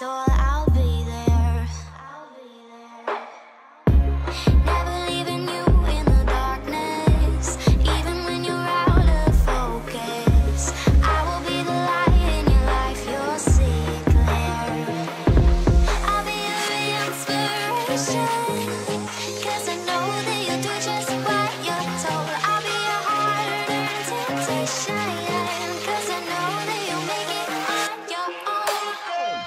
so I'll be there. Never leaving you in the darkness, even when you're out of focus. I will be the light in your life, you'll see it clear. I'll be your inspiration, 'cause I know that you'll do just what you're told. I'll be your hard-earned temptation, 'cause I know that you'll make it on your own.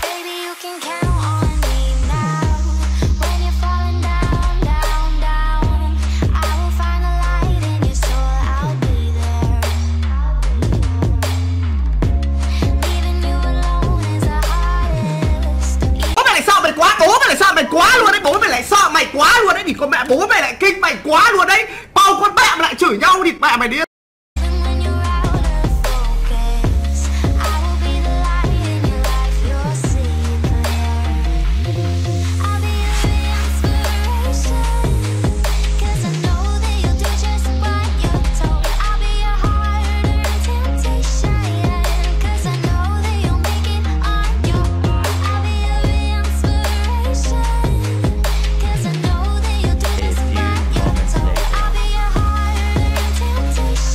Baby, you can count on me now. When you're falling down, down, down, I will find the light in your soul. I'll be there. Leaving you alone is the hardest. Bố mày lại sợ mày quá, bố mày lại sợ mày quá luôn đấy, bố mày lại sợ mày quá luôn đấy, thì con mẹ bố mày lại kinh mày quá luôn đấy. Bao con mẹ mày lại chửi nhau thì mẹ mày đi. Even when you're out of focus, I will be the light in your life, you'll see it clear. I'll be your inspiration, 'cause I know that you'll do just what you're told. I'll be your hard-earned temptation, 'cause I know that you'll make it on your own. I'll be your inspiration, 'cause I know that you'll do just what you're told. I'll be your hard-earned temptation.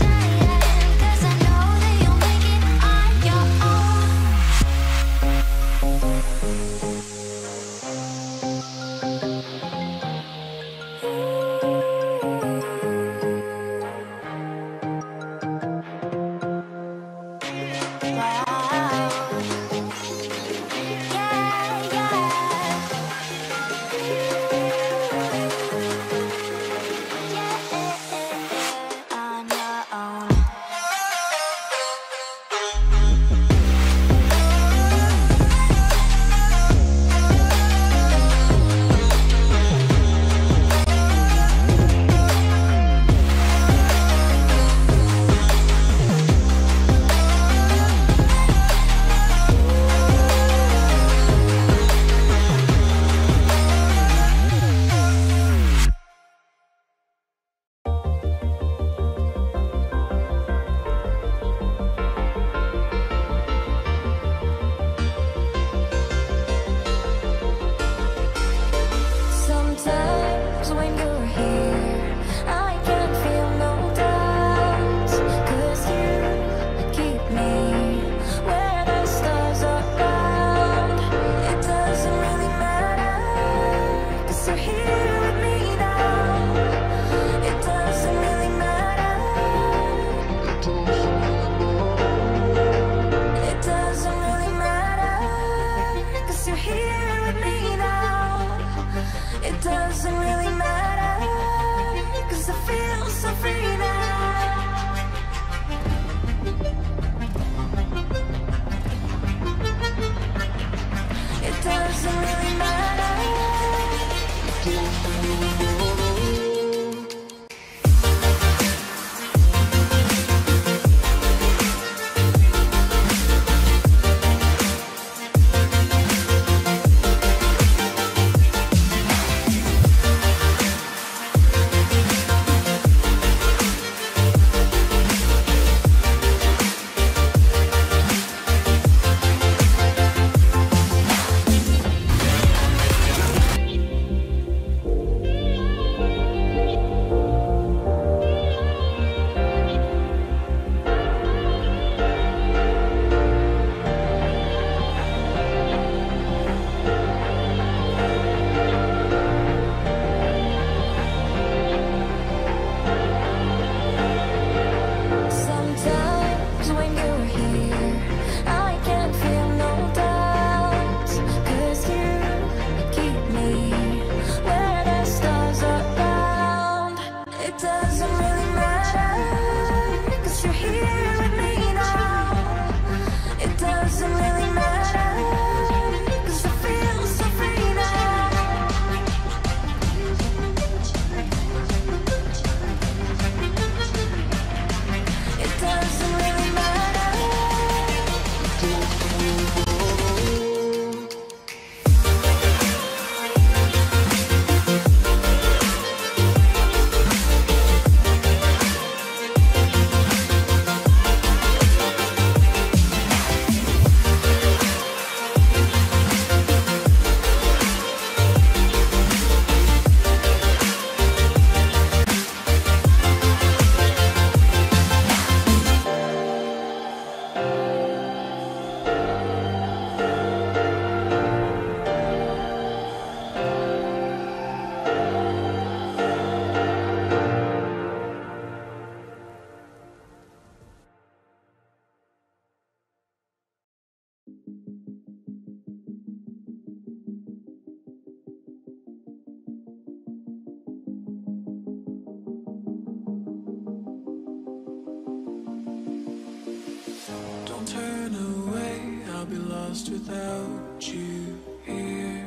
I'll be lost without you here.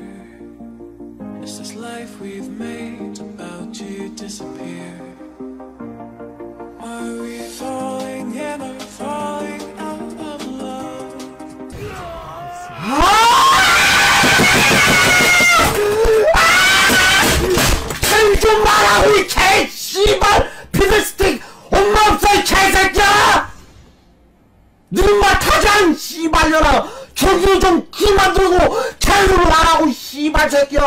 Is this life we've made about to disappear? Are we falling in or falling out of love? 좀 마라 우리 개 씨발 피드스틱 엄마 없어 이 개새끼야! 누군가 타잔 씨발려라 저기로 좀 기 만들고 자유를 하라고 씨발 새끼야!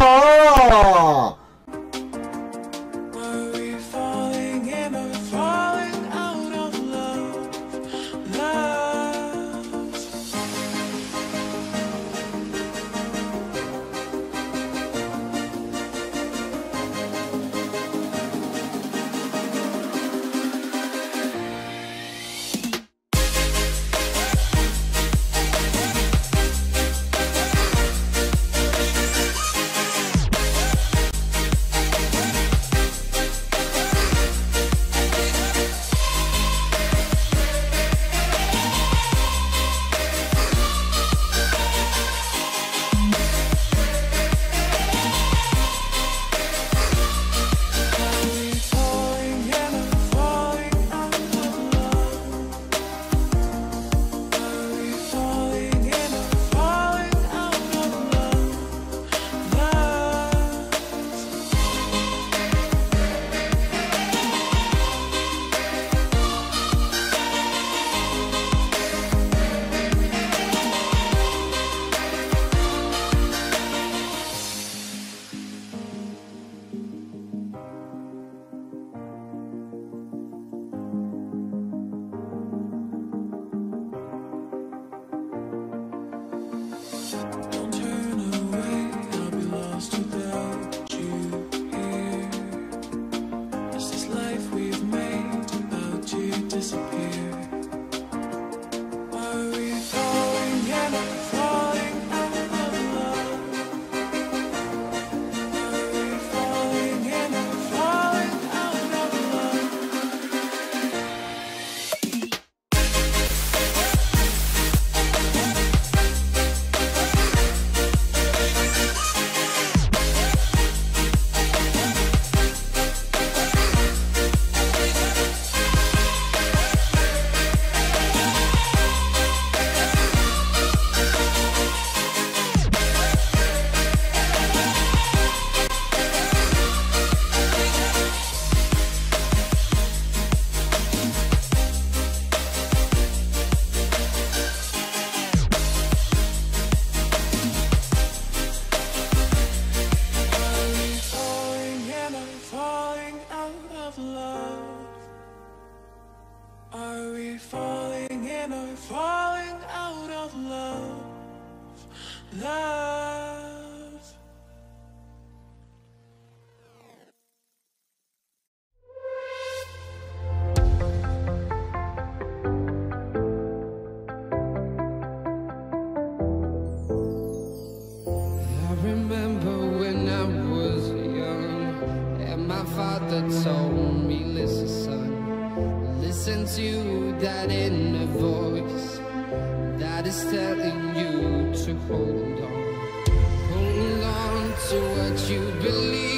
Believe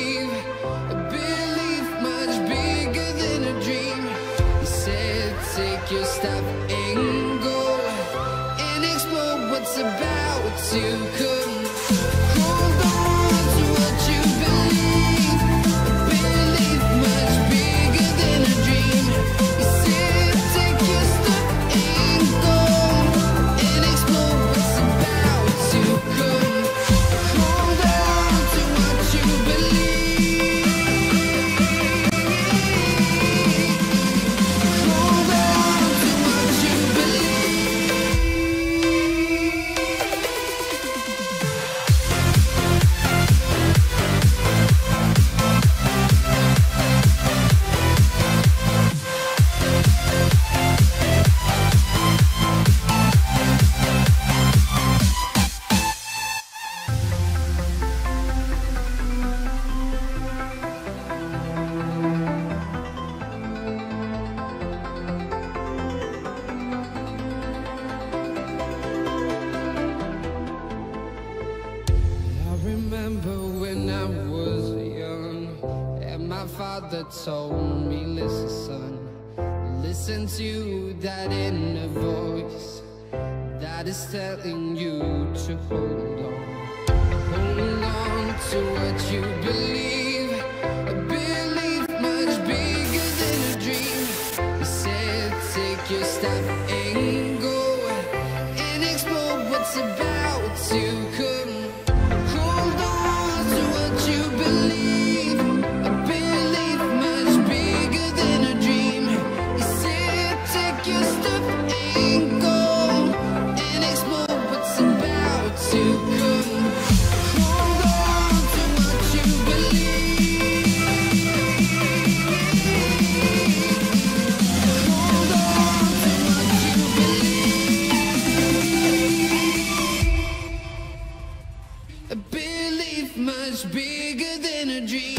when I was young, and my father told me, listen son, listen to that inner voice that is telling you to hold on to what you believe. Just stop and go and explore what's about to come. Hold on to what you believe. A belief much bigger than a dream. You said take your stuff and go and explore what's about to come. Hold on to what you believe. Much bigger than a dream.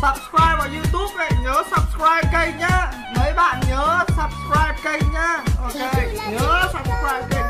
Subscribe vào YouTube này, nhớ subscribe kênh nhá. Mấy bạn nhớ subscribe kênh nhá. Ok, nhớ subscribe kênh.